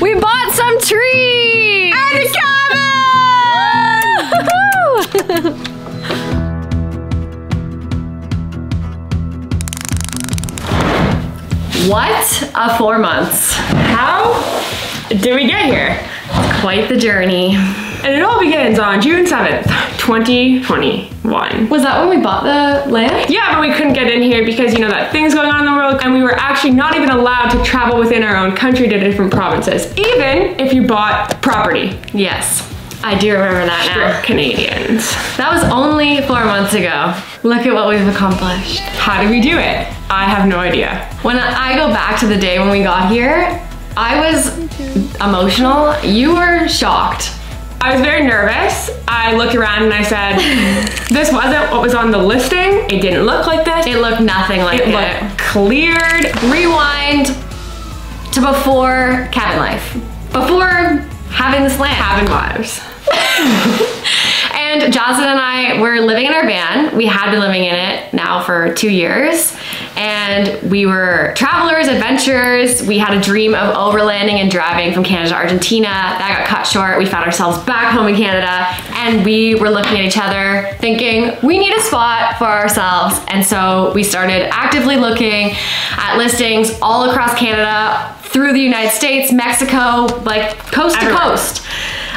We bought some trees! And a cabin! What a 4 months. How did we get here? Quite the journey. And it all begins on June 7th, 2021. Was that when we bought the land? Yeah, but we couldn't get in here because, you know, that thing's going on in the world, and we were actually not even allowed to travel within our own country to different provinces, even if you bought property. Yes, I do remember that now. Canadians. That was only 4 months ago. Look at what we've accomplished. How did we do it? I have no idea. When I go back to the day when we got here, I was emotional. You were shocked. I was very nervous. I looked around and I said, this wasn't what was on the listing. It didn't look like this. It looked nothing like it. It looked cleared. Rewind to before cabin life. Before having this land. Cabin lives. And Jocelyn and I were living in our van. We had been living in it now for 2 years. And we were travelers, adventurers. We had a dream of overlanding and driving from Canada to Argentina. That got cut short. We found ourselves back home in Canada, and we were looking at each other thinking, we need a spot for ourselves. And so we started actively looking at listings all across Canada, through the United States, Mexico, like coast to coast.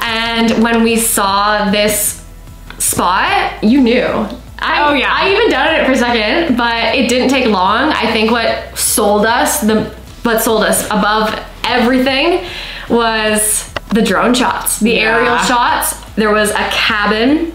And when we saw this spot, you knew. Oh yeah. I even doubted it for a second, but it didn't take long. I think what sold us, above everything was the drone shots, the aerial shots. There was a cabin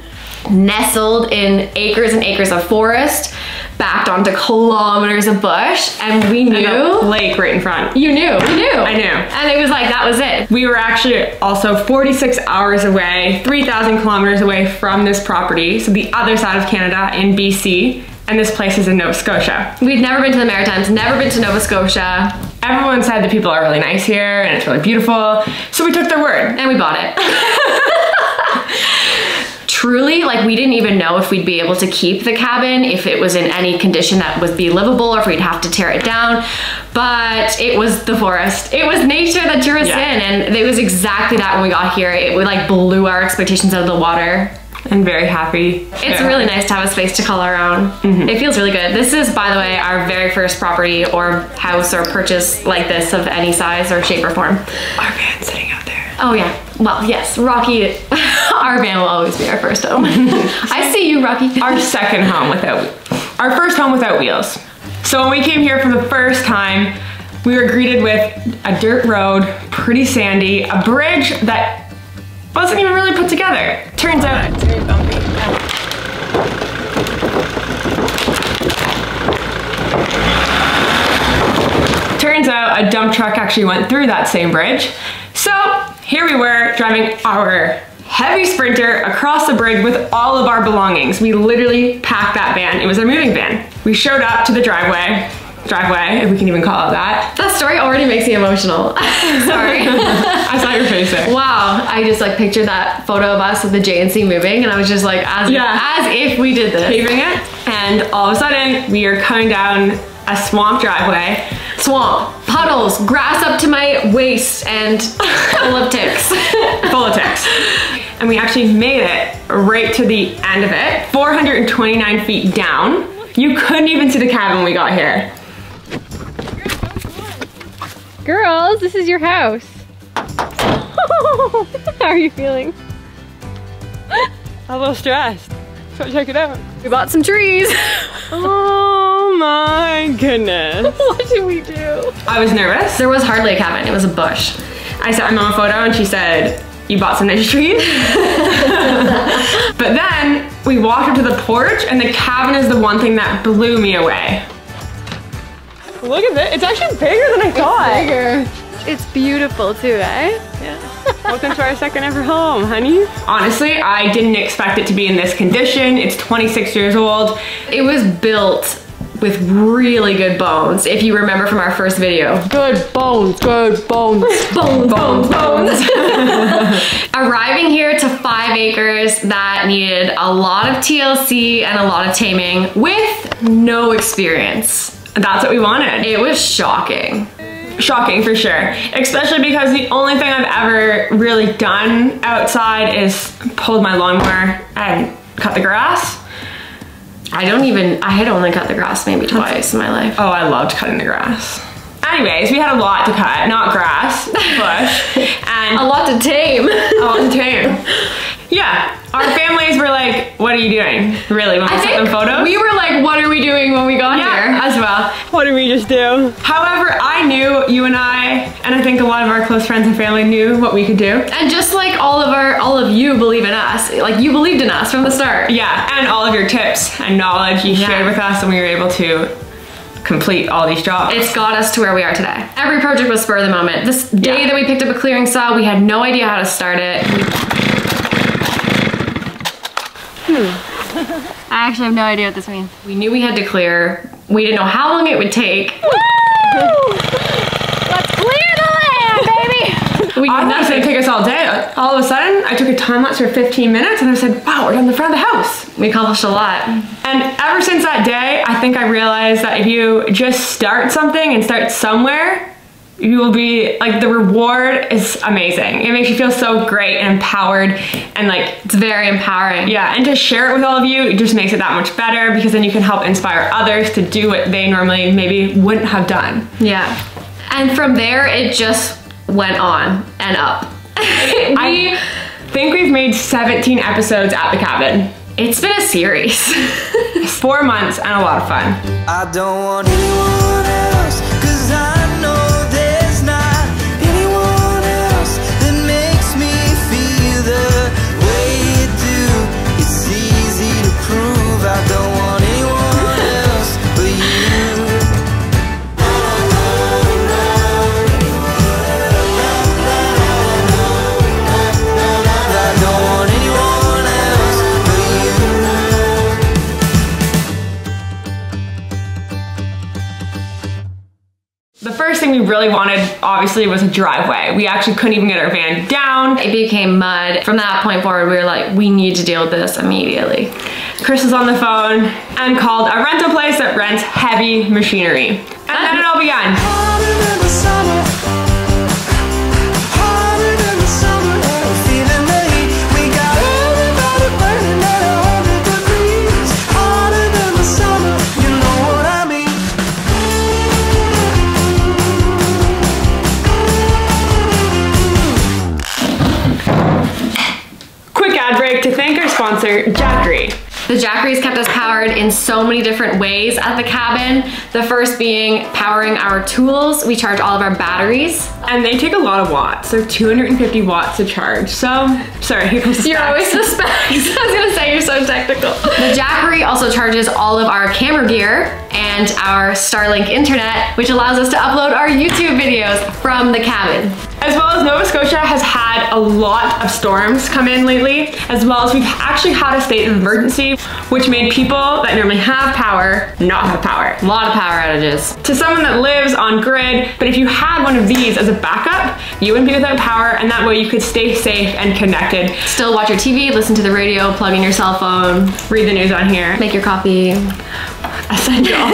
nestled in acres and acres of forest, backed onto kilometers of bush, and we knew. And a lake right in front. You knew, we knew. I knew. And it was like, that was it. We were actually also 46 hours away, 3,000 kilometers away from this property, so the other side of Canada in BC, and this place is in Nova Scotia. We'd never been to the Maritimes, never been to Nova Scotia. Everyone said the people are really nice here, and it's really beautiful, so we took their word. And we bought it. Truly, like, we didn't even know if we'd be able to keep the cabin, if it was in any condition that would be livable, or if we'd have to tear it down. But it was the forest. It was nature that drew us in, and it was exactly that when we got here. It like blew our expectations out of the water. I'm very happy. It's really nice to have a space to call our own. It feels really good. This is, by the way, our very first property or house or purchase like this of any size or shape or form. Our van's sitting out there. Oh yeah. Well, yes, Rocky. Our van will always be our first home. I see you, Rocky. Our second home without, our first home without wheels. So when we came here for the first time, we were greeted with a dirt road, pretty sandy, a bridge that wasn't even really put together. Turns out, it's very bumpy. Turns out a dump truck actually went through that same bridge. So here we were driving our heavy Sprinter across the bridge with all of our belongings. We literally packed that van. It was our moving van. We showed up to the driveway, if we can even call it that. That story already makes me emotional. Sorry. I saw your face there. Wow, I just like pictured that photo of us with the JNC moving, and I was just like, as if we did this. Paving it, and all of a sudden, we are coming down a swamp driveway. Swamp, puddles, grass up to my waist, and elliptics. Politics. And we actually made it right to the end of it, 429 feet down. You couldn't even see the cabin when we got here. Girls, this is your house. How are you feeling? A little stressed, so check it out. We bought some trees. Oh my goodness. What should we do? I was nervous. There was hardly a cabin, it was a bush. I sent my mom a photo and she said, you bought some nice trees? But then we walked up to the porch, and the cabin is the one thing that blew me away. Look at this, it's actually bigger than I thought. It's bigger. It's beautiful too, eh? Yeah. Welcome to our second ever home, honey. Honestly, I didn't expect it to be in this condition. It's 26 years old. It was built with really good bones, if you remember from our first video. Good bones, good bones. Bones, bones, bones. Arriving here to 5 acres that needed a lot of TLC and a lot of taming with no experience. That's what we wanted. It was shocking. shocking for sure, especially because the only thing I've ever really done outside is pulled my lawnmower and cut the grass. I had only cut the grass maybe twice in my life. Oh, I loved cutting the grass. Anyways, we had a lot to cut, not grass, bush, and a lot to tame. A lot to tame. Yeah, our families were like, "What are you doing?" Really, when we took them photos, we were like, "What are we doing?" When we got here as well. What did we just do? However, I knew you and I think a lot of our close friends and family knew what we could do, and just like all of you believe in us, like you believed in us from the start. Yeah, and all of your tips and knowledge you shared with us, and we were able to complete all these jobs. It's got us to where we are today. Every project was spur of the moment. This day that we picked up a clearing saw, we had no idea how to start it. I actually have no idea what this means. We knew we had to clear. We didn't know how long it would take. Woo! Let's clear the land, baby! We I thought it was going to take us all day. All of a sudden, I took a time lapse for 15 minutes and I said, wow, we're done the front of the house. We accomplished a lot. And ever since that day, I think I realized that if you just start something and start somewhere, you will be like, the reward is amazing. It makes you feel so great and empowered, and like, it's very empowering. Yeah, and to share it with all of you, it just makes it that much better, because then you can help inspire others to do what they normally maybe wouldn't have done. Yeah, and from there it just went on and up. I think we've made 17 episodes at the cabin. It's been a series. 4 months and a lot of fun. I don't want anyone else, cause I know we really wanted, obviously, was a driveway. We actually couldn't even get our van down. It became mud. From that point forward, we were like, we need to deal with this immediately. Chris was on the phone and called a rental place that rents heavy machinery. And then it all began. Sponsor, Jackery. The Jackery's kept us powered in so many different ways at the cabin. The first being powering our tools. We charge all of our batteries. And they take a lot of watts. They're 250 watts to charge. So, sorry, here comes the specs. You're always the specs. I was gonna say, you're so technical. The Jackery also charges all of our camera gear and our Starlink internet, which allows us to upload our YouTube videos from the cabin. As well as Nova Scotia has had a lot of storms come in lately, as well as we've actually had a state of emergency, which made people that normally have power not have power. A lot of power outages. To someone that lives on grid, but if you had one of these as a backup, you wouldn't be without power, and that way you could stay safe and connected. Still watch your TV, listen to the radio, plug in your cell phone, read the news on here, make your coffee. Essential.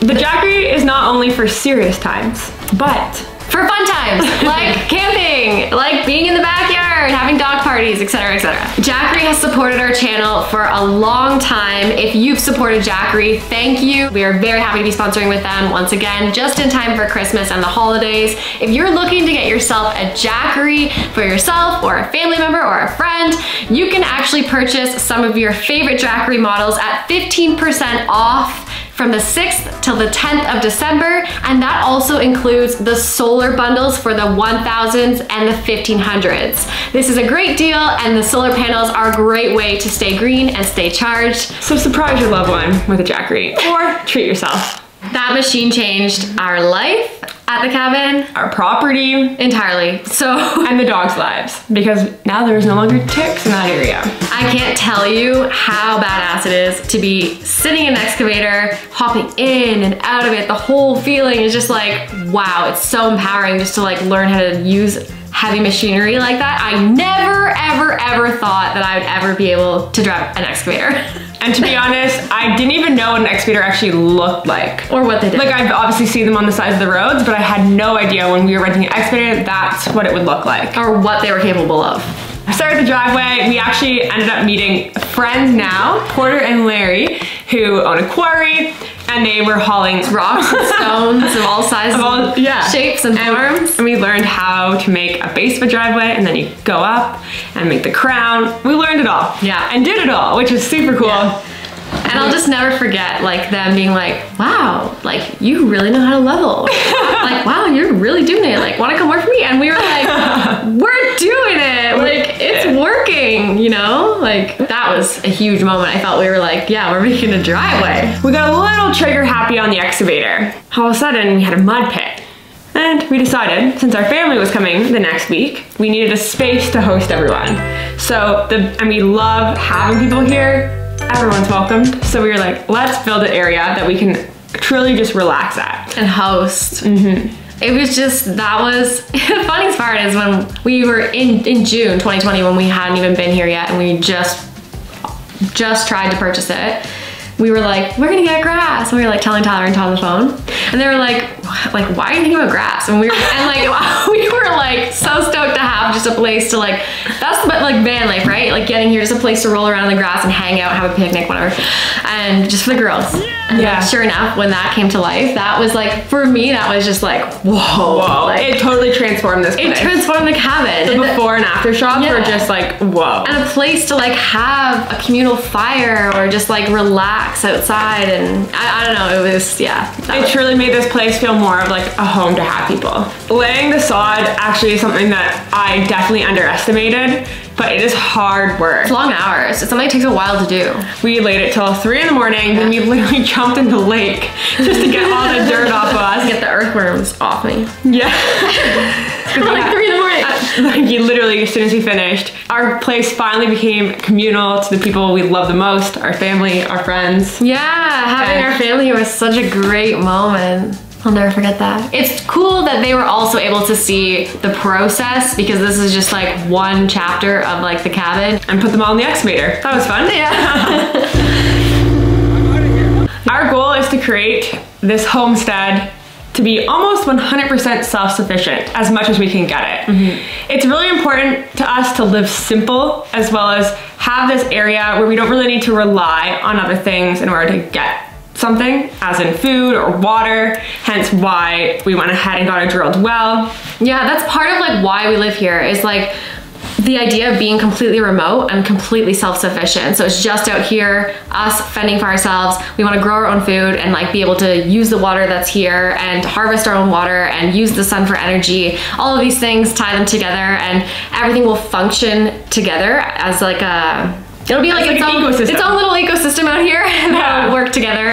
The Jackery is not only for serious times, but for fun times, like camping, like being in the backyard, having dog parties, etc., etc. Jackery has supported our channel for a long time. If you've supported Jackery, thank you. We are very happy to be sponsoring with them once again, just in time for Christmas and the holidays. If you're looking to get yourself a Jackery for yourself or a family member or a friend, you can actually purchase some of your favorite Jackery models at 15% off from the 6th till the 10th of December, and that also includes the solar bundles for the 1000s and the 1500s. This is a great deal, and the solar panels are a great way to stay green and stay charged. So surprise your loved one with a Jackery, or treat yourself. That machine changed our life at the cabin, our property entirely. So and the dogs' lives, because now there's no longer ticks in that area. I can't tell you how badass it is to be sitting in an excavator, hopping in and out of it. The whole feeling is just like, wow, it's so empowering just to like learn how to use heavy machinery like that, I never, ever, ever thought that I would ever be able to drive an excavator. And to be honest, I didn't even know what an excavator actually looked like. Or what they did. Like, I've obviously seen them on the sides of the roads, but I had no idea when we were renting an excavator, that's what it would look like. Or what they were capable of. I started the driveway. We actually ended up meeting friends now, Porter and Larry, who own a quarry, and they were hauling rocks and stones of all sizes, shapes and forms. And we learned how to make a base of a driveway, and then you go up and make the crown. We learned it all. Yeah. And did it all, which was super cool. Yeah. And I'll just never forget, like, them being like, wow, like, you really know how to level. Like, wow, you're really doing it. Like, wanna come work for me? And we were like, we're doing it. Like, it's working, you know? Like, that was a huge moment. I thought we were like, yeah, we're making a driveway. We got a little trigger happy on the excavator. All of a sudden, we had a mud pit. And we decided, since our family was coming the next week, we needed a space to host everyone. So, and we love having people here. Everyone's welcomed. So we were like, let's build an area that we can truly just relax at. And host. Mm-hmm. It was just, that was, the funniest part is when we were in June 2020, when we hadn't even been here yet, and we just tried to purchase it. We were like, we're gonna get grass. And we were like telling Tyler and Tom on the phone. And they were like, why are you thinking about grass? And we were, and like, we were like so stoked to have just a place to like, that's like van life, right? Like getting here, just a place to roll around in the grass and hang out, have a picnic, whatever. And just for the girls. And yeah. Like, sure enough, when that came to life, that was like, for me, that was just like, whoa. Whoa. Like, it totally transformed this place. It transformed the cabin. The before and after shots were just like, whoa. And a place to like have a communal fire or just like relax outside, and I don't know, it was, yeah. It truly made this place feel more of like a home to have people. Laying the sod actually is something that I definitely underestimated, but it is hard work. It's long hours. It's something that takes a while to do. We laid it till 3 in the morning, then we literally jumped in the lake just to get all the dirt off of us. Get the earthworms off me. Yeah. Like 3 in the morning. Like you literally, as soon as we finished, our place finally became communal to the people we love the most, our family, our friends. Yeah, having our family here was such a great moment. I'll never forget that. It's cool that they were also able to see the process, because this is just like one chapter of like the cabin. And put them all in the excavator. That was fun. Yeah. Our goal is to create this homestead to be almost 100% self-sufficient, as much as we can get it. Mm-hmm. It's really important to us to live simple, as well as have this area where we don't really need to rely on other things in order to get something, as in food or water, hence why we went ahead and got a drilled well. Yeah, that's part of like why we live here, is like the idea of being completely remote and completely self-sufficient. So it's just out here, us fending for ourselves. We want to grow our own food and like be able to use the water that's here and harvest our own water and use the sun for energy. All of these things, tie them together, and everything will function together as like a, it'll be like its own little ecosystem out here, and that'll work together.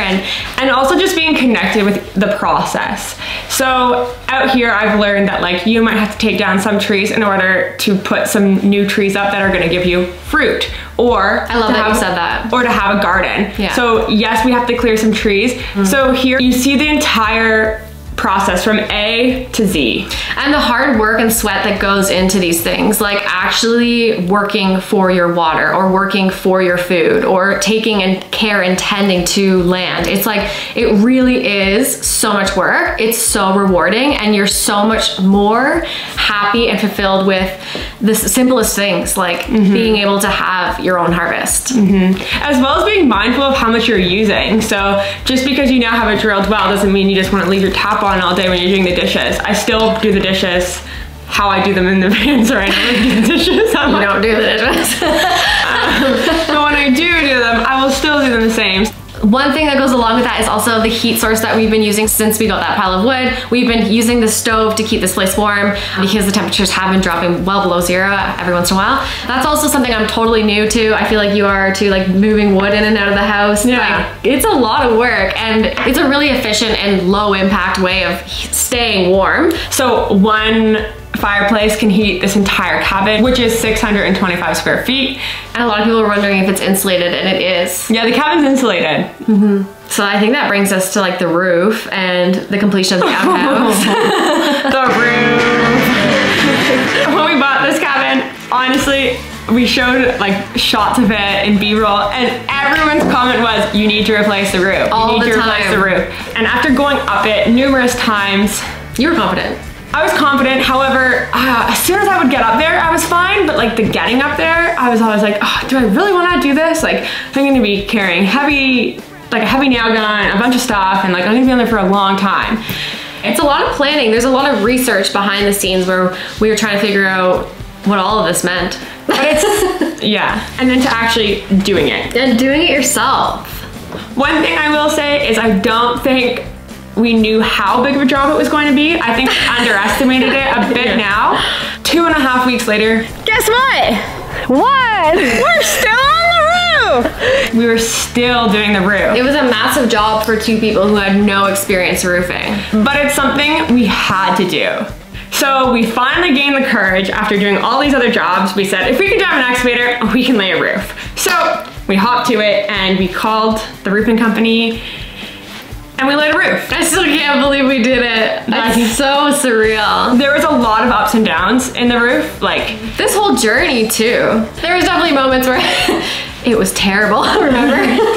And also just being connected with the process. So out here, I've learned that like you might have to take down some trees in order to put some new trees up that are going to give you fruit. Or I love that you said that. Or to have a garden. Yeah. So yes, we have to clear some trees. Mm-hmm. So here you see the entire process from A to Z. And the hard work and sweat that goes into these things, like actually working for your water or working for your food or taking and care and tending to land. It's like, it really is so much work. It's so rewarding, and you're so much more happy and fulfilled with the simplest things, like being able to have your own harvest. As well as being mindful of how much you're using. So just because you now have a drilled well doesn't mean you just want to leave your tap on all day when you're doing the dishes. I still do the dishes how I do them in the van, so I never do the dishes. I'm like, don't do the dishes. But when I do them, I will still do them the same. One thing that goes along with that is also the heat source that we've been using since we got that pile of wood. We've been using the stove to keep this place warm because the temperatures have been dropping well below zero every once in a while. That's also something I'm totally new to. I feel like you are too, like moving wood in and out of the house. Yeah. Like, it's a lot of work, and it's a really efficient and low impact way of staying warm. So one fireplace can heat this entire cabin, which is 625 square feet. And a lot of people are wondering if it's insulated, and it is. Yeah, the cabin's insulated. So I think that brings us to like the roof and the completion of the outhouse. The roof. Honestly, we showed like shots of it and B-roll, and everyone's comment was, you need to replace the roof. You need to replace the roof. And after going up it numerous times. You were confident. I was confident, however, as soon as I would get up there, I was fine, but like the getting up there, I was always like, oh, do I really wanna do this? Like, I'm gonna be carrying a heavy nail gun, a bunch of stuff, and like I'm gonna be on there for a long time. It's a lot of planning. There's a lot of research behind the scenes where we were trying to figure out what all of this meant. But it's, yeah, and then to actually doing it. And doing it yourself. One thing I will say is I don't think we knew how big of a job it was going to be. I think we underestimated it a bit now. 2.5 weeks later. Guess what? What? We're still on the roof. We were still doing the roof. It was a massive job for two people who had no experience roofing. But it's something we had to do. So we finally gained the courage after doing all these other jobs. We said, if we can drive an excavator, we can lay a roof. So we hopped to it and we called the roofing company and we laid a roof. I still can't believe we did it. That's so surreal. There was a lot of ups and downs in the roof, like this whole journey too. There was definitely moments where it was terrible, remember?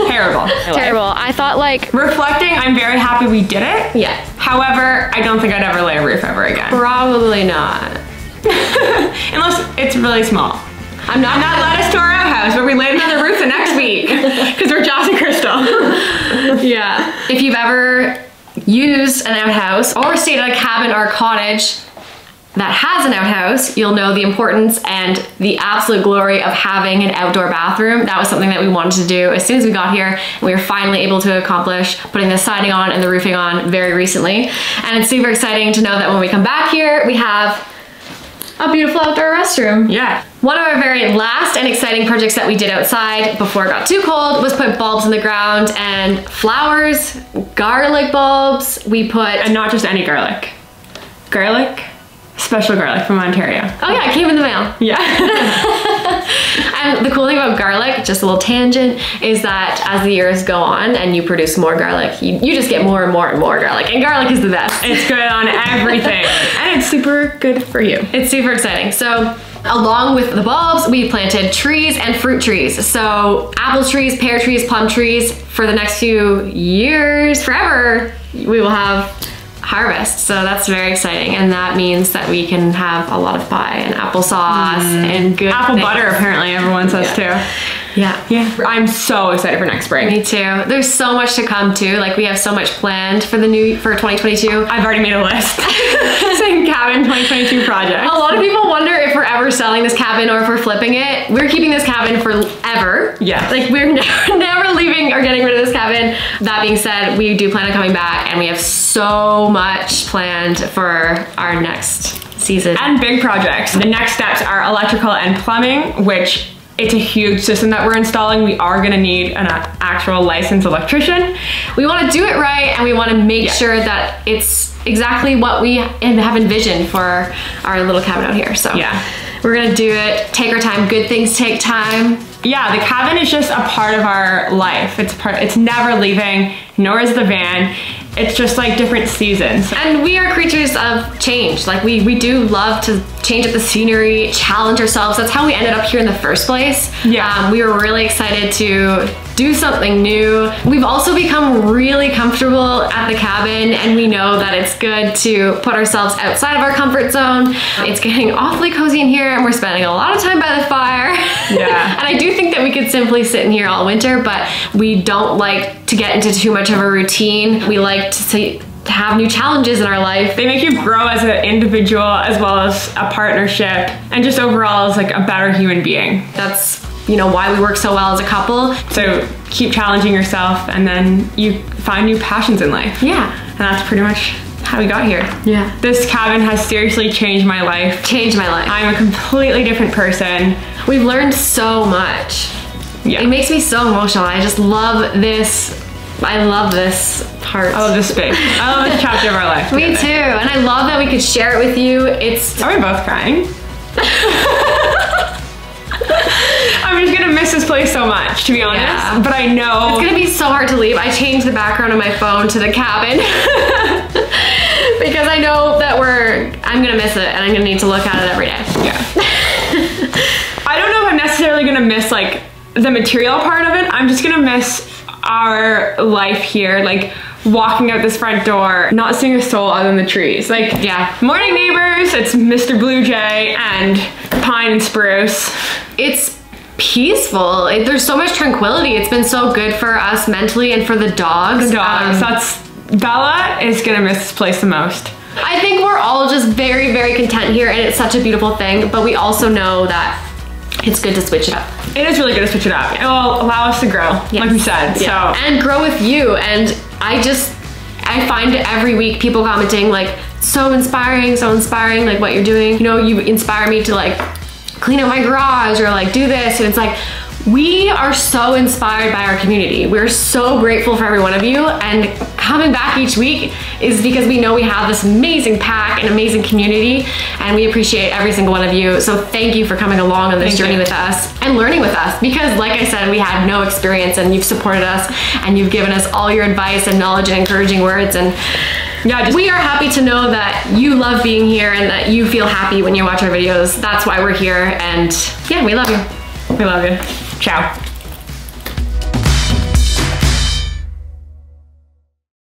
Terrible. Terrible. I thought, like, reflecting, I'm very happy we did it. Yeah. However, I don't think I'd ever lay a roof ever again. Probably not. Unless it's really small. I'm not letting us to our own house where we laid another roof the next week because we're Joss and Crystal. Yeah. If you've ever used an outhouse or stayed at a cabin or cottage that has an outhouse, you'll know the importance and the absolute glory of having an outdoor bathroom. That was something that we wanted to do as soon as we got here. We were finally able to accomplish putting the siding on and the roofing on very recently. And it's super exciting to know that when we come back here, we have a beautiful outdoor restroom. Yeah. One of our very last and exciting projects that we did outside before it got too cold was put bulbs in the ground and flowers, garlic bulbs. We put... And not just any garlic. Garlic? Special garlic from Ontario. Oh yeah, it came in the mail. Yeah. And the cool thing about garlic, just a little tangent, is that as the years go on and you produce more garlic, you just get more and more and more garlic. And garlic is the best. It's good on everything. And it's super good for you. It's super exciting. So along with the bulbs, we planted trees and fruit trees. So apple trees, pear trees, plum trees. For the next few years, forever, we will have harvest. So that's very exciting. And that means that we can have a lot of pie and applesauce and good apple things. Butter, apparently everyone says too. Yeah. Yeah. I'm so excited for next spring. Me too. There's so much to come too. Like we have so much planned for 2022. I've already made a list. Saying cabin 2022 project. A lot of people wonder if we're ever selling this cabin or if we're flipping it. We're keeping this cabin forever. Yeah. Like we're never leaving or getting rid of this cabin. That being said, we do plan on coming back and we have so much planned for our next season. And big projects. The next steps are electrical and plumbing, which it's a huge system that we're installing. We are gonna need an actual licensed electrician. We wanna do it right and we wanna make sure that it's exactly what we have envisioned for our little cabin out here. So yeah, we're gonna do it, take our time. Good things take time. Yeah, the cabin is just a part of our life. It's never leaving, nor is the van. It's just like different seasons. And we are creatures of change. Like we do love to change up the scenery, challenge ourselves. That's how we ended up here in the first place. Yeah. We were really excited to do something new. We've also become really comfortable at the cabin and we know that it's good to put ourselves outside of our comfort zone. It's getting awfully cozy in here and we're spending a lot of time by the fire. Yeah. And I do think that we could simply sit in here all winter, but we don't like to get into too much of a routine. We like to have new challenges in our life. They make you grow as an individual as well as a partnership and just overall as like a better human being. That's, you know, why we work so well as a couple. So keep challenging yourself and then you find new passions in life. Yeah. And that's pretty much how we got here. Yeah. This cabin has seriously changed my life. Changed my life. I'm a completely different person. We've learned so much. Yeah. It makes me so emotional. I just love this. I love this part. I love this space. I love this chapter of our life. Me too. And I love that we could share it with you. It's... Are we both crying? I'm just gonna miss this place so much, to be honest. Yeah. But I know... It's gonna be so hard to leave. I changed the background of my phone to the cabin. Because I know that I'm gonna miss it and I'm gonna need to look at it every day. Yeah. necessarily gonna miss like the material part of it. I'm just gonna miss our life here, like walking out this front door, not seeing a soul other than the trees. Like, yeah. Morning neighbors, it's Mr. Blue Jay and pine and spruce. It's peaceful. There's so much tranquility. It's been so good for us mentally and for the dogs. The dogs, Bella is gonna miss this place the most. I think we're all just very, very content here, and it's such a beautiful thing, but we also know that it's good to switch it up. It is really good to switch it up. It will allow us to grow, yes, like we said, yeah. So. And grow with you, and I find every week people commenting like, so inspiring, like what you're doing. You know, you inspire me to like clean up my garage or like do this, and it's like, we are so inspired by our community. We're so grateful for every one of you, and coming back each week is because we know we have this amazing pack and amazing community, and we appreciate every single one of you. So thank you for coming along on this journey with us and learning with us, because like I said, we had no experience, and you've supported us and you've given us all your advice and knowledge and encouraging words, and yeah, we are happy to know that you love being here and that you feel happy when you watch our videos. That's why we're here, and yeah, we love you. We love you. Ciao.